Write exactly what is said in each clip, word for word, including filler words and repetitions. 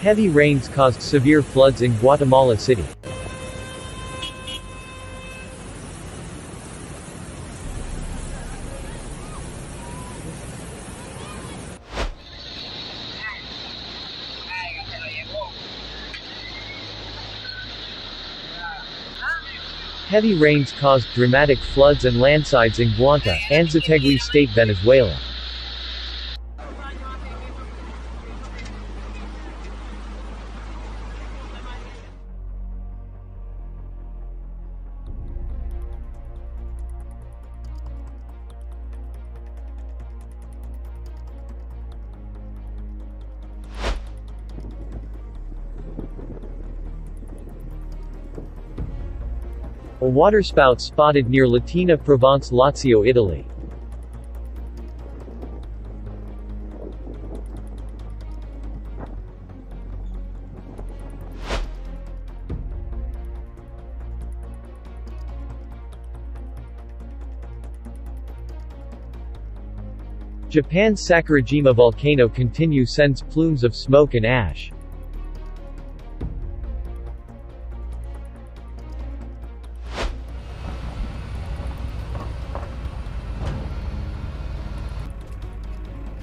Heavy rains caused severe floods in Guatemala City. Heavy rains caused dramatic floods and landslides in Guanta, Anzoátegui State, Venezuela. A waterspout spotted near Latina Provence, Lazio, Italy. Japan's Sakurajima volcano continues to send plumes of smoke and ash.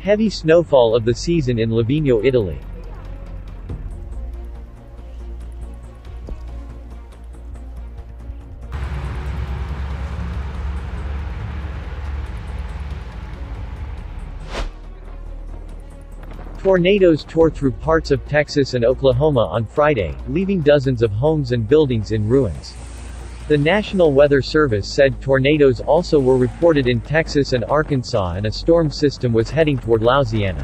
Heavy snowfall of the season in Livigno, Italy. Tornadoes tore through parts of Texas and Oklahoma on Friday, leaving dozens of homes and buildings in ruins. The National Weather Service said tornadoes also were reported in Texas and Arkansas, and a storm system was heading toward Louisiana.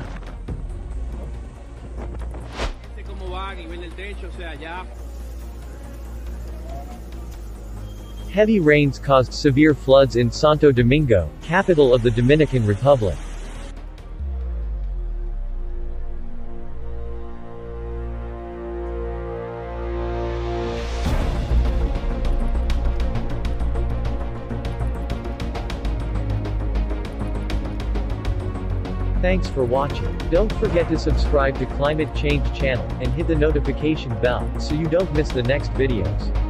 Heavy rains caused severe floods in Santo Domingo, capital of the Dominican Republic. Thanks for watching. Don't forget to subscribe to Climate Change channel, and hit the notification bell, so you don't miss the next videos.